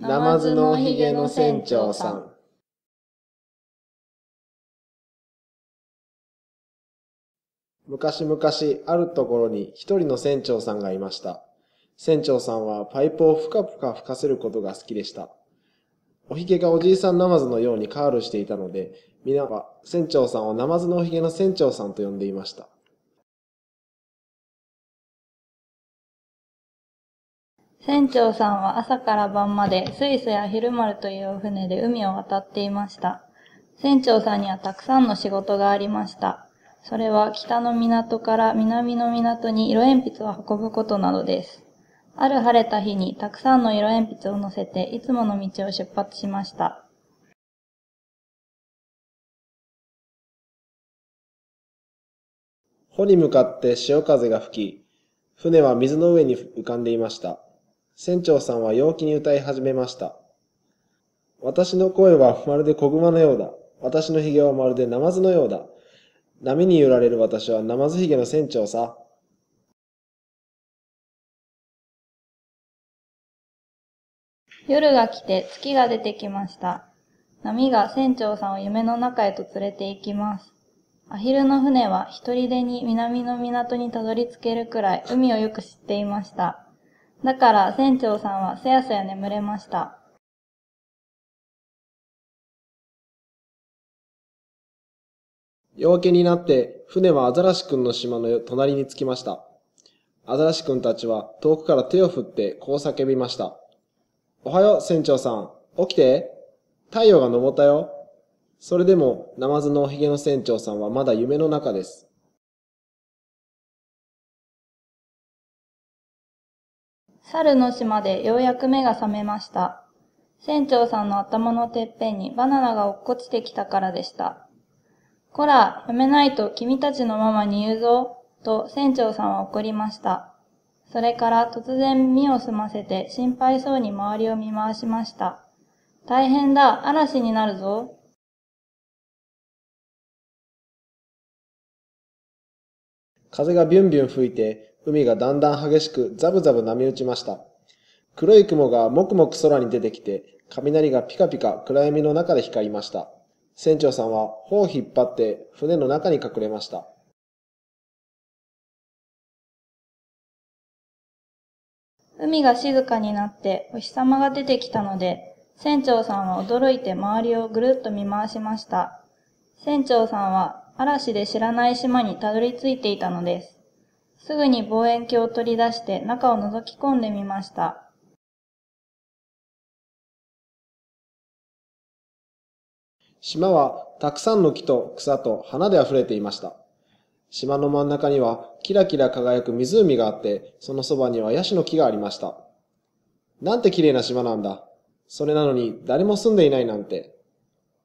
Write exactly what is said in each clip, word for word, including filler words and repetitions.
ナマズのおひげの船長さん。昔々あるところに一人の船長さんがいました。船長さんはパイプをふかふか吹かせることが好きでした。おひげがおじいさんナマズのようにカールしていたので、皆は船長さんをナマズのおひげの船長さんと呼んでいました。船長さんは朝から晩までスイスやヒルマルという船で海を渡っていました。船長さんにはたくさんの仕事がありました。それは北の港から南の港に色鉛筆を運ぶことなどです。ある晴れた日にたくさんの色鉛筆を乗せていつもの道を出発しました。帆に向かって潮風が吹き、船は水の上に浮かんでいました。船長さんは陽気に歌い始めました。私の声はまるで子熊のようだ。私のひげはまるでナマズのようだ。波に揺られる私はナマズひげの船長さ。夜が来て月が出てきました。波が船長さんを夢の中へと連れて行きます。アヒルの船は一人でに南の港にたどり着けるくらい海をよく知っていました。だから船長さんはすやすや眠れました。夜明けになって船はアザラシくんの島の隣に着きました。アザラシくんたちは遠くから手を振ってこう叫びました。おはよう船長さん、起きて。太陽が昇ったよ。それでもナマズのおひげの船長さんはまだ夢の中です。猿の島でようやく目が覚めました。船長さんの頭のてっぺんにバナナが落っこちてきたからでした。こら、やめないと君たちのママに言うぞ、と船長さんは怒りました。それから突然身を澄ませて心配そうに周りを見回しました。大変だ、嵐になるぞ。風がビュンビュン吹いて、海がだんだん激しくザブザブ波打ちました。黒い雲がもくもく空に出てきて、雷がピカピカ暗闇の中で光りました。船長さんは帆を引っ張って船の中に隠れました。海が静かになってお日様が出てきたので、船長さんは驚いて周りをぐるっと見回しました。船長さんは嵐で知らない島にたどり着いていたのです。すぐに望遠鏡を取り出して中を覗き込んでみました。島はたくさんの木と草と花であふれていました。島の真ん中にはキラキラ輝く湖があって、そのそばにはヤシの木がありました。なんて綺麗な島なんだ。それなのに誰も住んでいないなんて。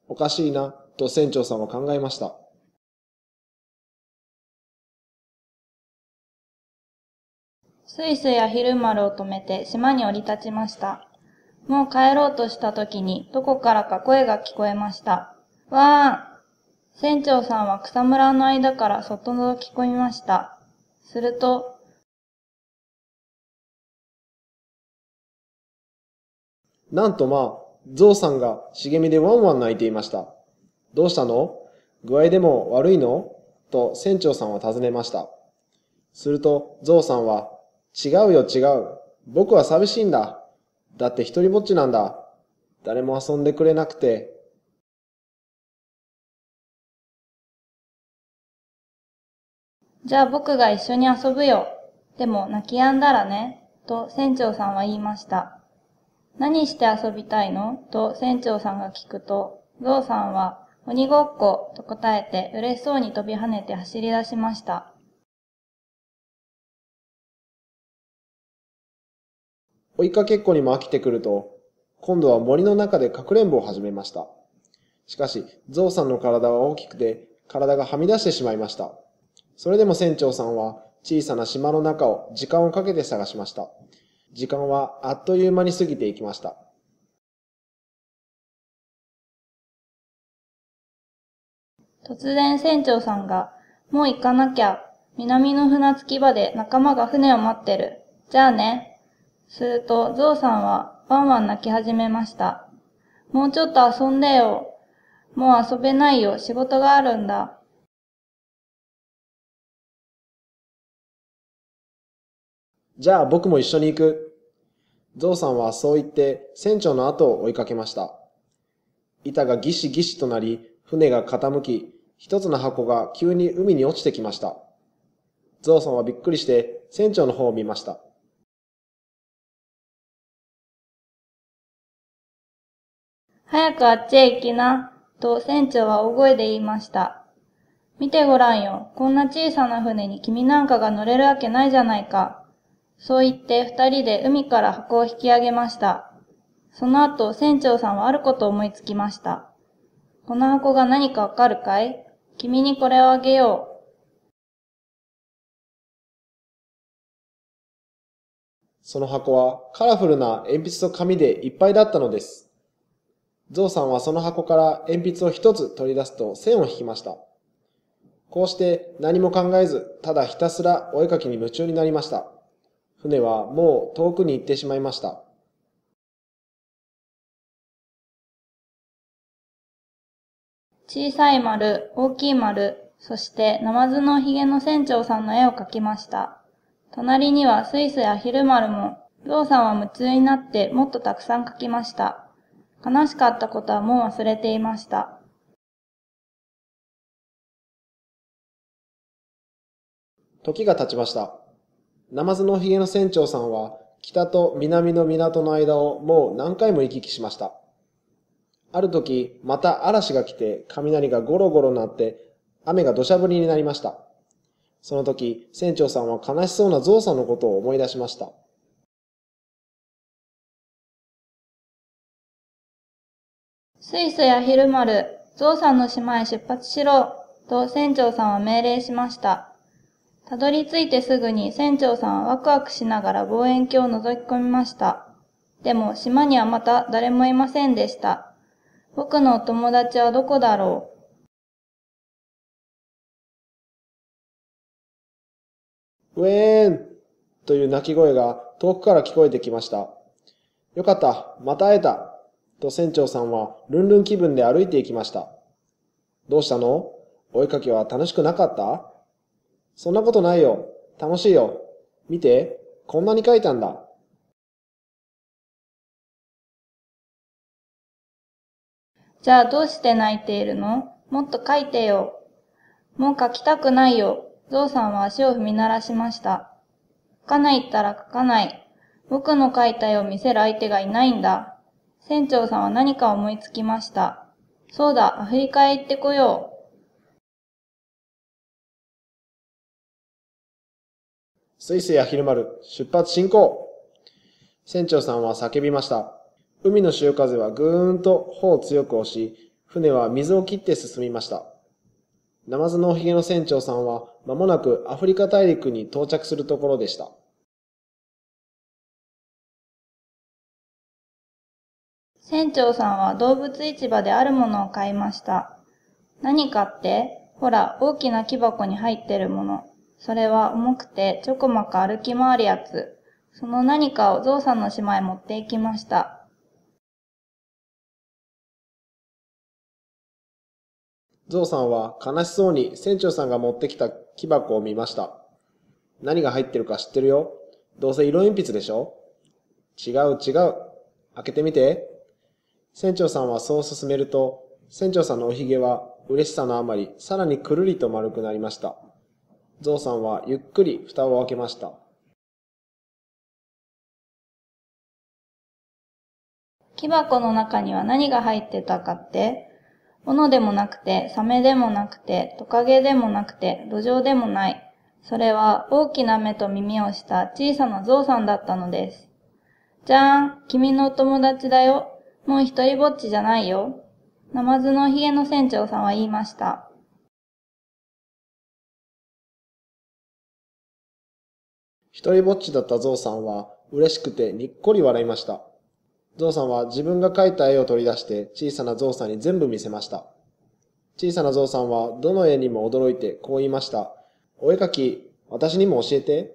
おかしいな、と船長さんは考えました。スイスやヒルマルを止めて島に降り立ちました。もう帰ろうとした時にどこからか声が聞こえました。わーん。船長さんは草むらの間からそっと覗き込みました。すると、なんとまあ、ゾウさんが茂みでワンワン鳴いていました。どうしたの？具合でも悪いの？と船長さんは尋ねました。するとゾウさんは、違うよ違う。僕は寂しいんだ。だって一人ぼっちなんだ。誰も遊んでくれなくて。じゃあ僕が一緒に遊ぶよ。でも泣き止んだらね。と船長さんは言いました。何して遊びたいの？と船長さんが聞くと、ゾウさんは鬼ごっこと答えて嬉しそうに飛び跳ねて走り出しました。追いかけっこにも飽きてくると、今度は森の中でかくれんぼを始めました。しかし、ゾウさんの体は大きくて、体がはみ出してしまいました。それでも船長さんは、小さな島の中を時間をかけて探しました。時間はあっという間に過ぎていきました。突然船長さんが、もう行かなきゃ、南の船着き場で仲間が船を待ってる。じゃあね。すると、ゾウさんは、ワンワン泣き始めました。もうちょっと遊んでよ。もう遊べないよ。仕事があるんだ。じゃあ僕も一緒に行く。ゾウさんはそう言って船長の後を追いかけました。板がギシギシとなり、船が傾き、一つの箱が急に海に落ちてきました。ゾウさんはびっくりして船長の方を見ました。早くあっちへ行きな、と船長は大声で言いました。見てごらんよ、こんな小さな船に君なんかが乗れるわけないじゃないか。そう言って二人で海から箱を引き上げました。その後、船長さんはあることを思いつきました。この箱が何かわかるかい？君にこれをあげよう。その箱はカラフルな鉛筆と紙でいっぱいだったのです。ゾウさんはその箱から鉛筆を一つ取り出すと線を引きました。こうして何も考えず、ただひたすらお絵かきに夢中になりました。船はもう遠くに行ってしまいました。小さい丸、大きい丸、そしてナマズのひげの船長さんの絵を描きました。隣にはスイスやアヒル丸も、ゾウさんは夢中になってもっとたくさん描きました。悲しかったことはもう忘れていました。時が経ちました。ナマズのひげの船長さんは北と南の港の間をもう何回も行き来しました。ある時、また嵐が来て雷がゴロゴロ鳴って雨が土砂降りになりました。その時、船長さんは悲しそうなゾウさんのことを思い出しました。スイスやヒルマル、ゾウさんの島へ出発しろと船長さんは命令しました。たどり着いてすぐに船長さんはワクワクしながら望遠鏡を覗き込みました。でも島にはまた誰もいませんでした。僕のお友達はどこだろう。ウェーンという鳴き声が遠くから聞こえてきました。よかった、また会えたと船長さんはルンルン気分で歩いていきました。どうしたの？お絵かきは楽しくなかった？そんなことないよ。楽しいよ。見て、こんなに描いたんだ。じゃあどうして泣いているの？もっと描いてよ。もう描きたくないよ。ゾウさんは足を踏み鳴らしました。描かないったら描かない。僕の描いた絵を見せる相手がいないんだ。船長さんは何か思いつきました。そうだ、アフリカへ行ってこよう。スイスやヒルマル、出発進行。船長さんは叫びました。海の潮風はぐーんと帆を強く押し、船は水を切って進みました。ナマズのおひげの船長さんは間もなくアフリカ大陸に到着するところでした。船長さんは動物市場であるものを買いました。何かって、ほら、大きな木箱に入ってるもの。それは重くてちょこまか歩き回るやつ。その何かをゾウさんの島へ持って行きました。ゾウさんは悲しそうに船長さんが持ってきた木箱を見ました。何が入ってるか知ってるよ。どうせ色鉛筆でしょ。違う違う。開けてみて。船長さんはそう勧めると、船長さんのおひげは嬉しさのあまりさらにくるりと丸くなりました。ゾウさんはゆっくり蓋を開けました。木箱の中には何が入ってたかって、斧でもなくて、サメでもなくて、トカゲでもなくて、ドジョウでもない。それは大きな目と耳をした小さなゾウさんだったのです。じゃーん、君のお友達だよ。もう一人ぼっちじゃないよ。ナマズのひげの船長さんは言いました。一人ぼっちだったゾウさんは嬉しくてにっこり笑いました。ゾウさんは自分が描いた絵を取り出して小さなゾウさんに全部見せました。小さなゾウさんはどの絵にも驚いてこう言いました。お絵描き、私にも教えて。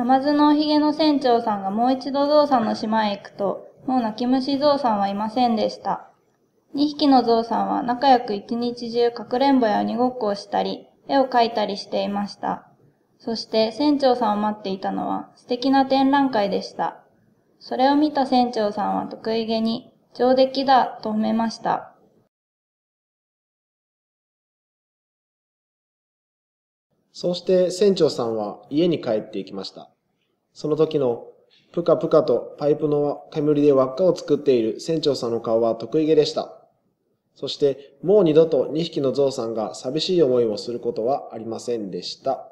ナマズのおひげの船長さんがもう一度ゾウさんの島へ行くと、もう泣き虫ゾウさんはいませんでした。二匹のゾウさんは仲良く一日中かくれんぼや鬼ごっこをしたり、絵を描いたりしていました。そして船長さんを待っていたのは素敵な展覧会でした。それを見た船長さんは得意げに、上出来だと褒めました。そうして船長さんは家に帰っていきました。その時のぷかぷかとパイプの煙で輪っかを作っている船長さんの顔は得意げでした。そしてもう二度とにひきのゾウさんが寂しい思いをすることはありませんでした。